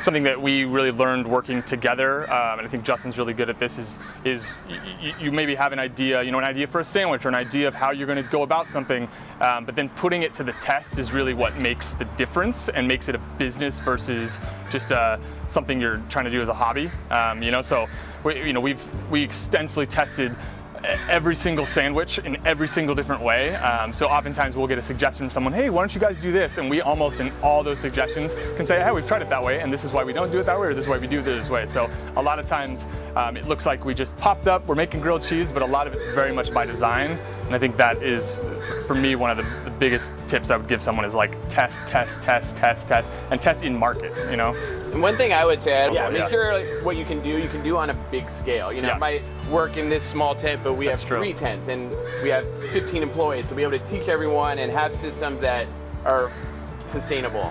something that we really learned working together, and I think Justin's really good at this, is you maybe have an idea, an idea for a sandwich or an idea of how you're going to go about something, but then putting it to the test is really what makes the difference and makes it a business versus just something you're trying to do as a hobby. So we extensively tested every single sandwich in every single different way. So oftentimes we'll get a suggestion from someone, hey, why don't you guys do this? And we almost in all those suggestions can say, hey, we've tried it that way, and this is why we don't do it that way, or this is why we do it this way. So a lot of times it looks like we just popped up, we're making grilled cheese, but a lot of it's very much by design. And I think that is, for me, one of the biggest tips I would give someone is like test, and test in market, And one thing I would say, make sure like, what you can do on a big scale. It might work in this small tent, but we have three tents and we have 15 employees, so be able to teach everyone and have systems that are sustainable,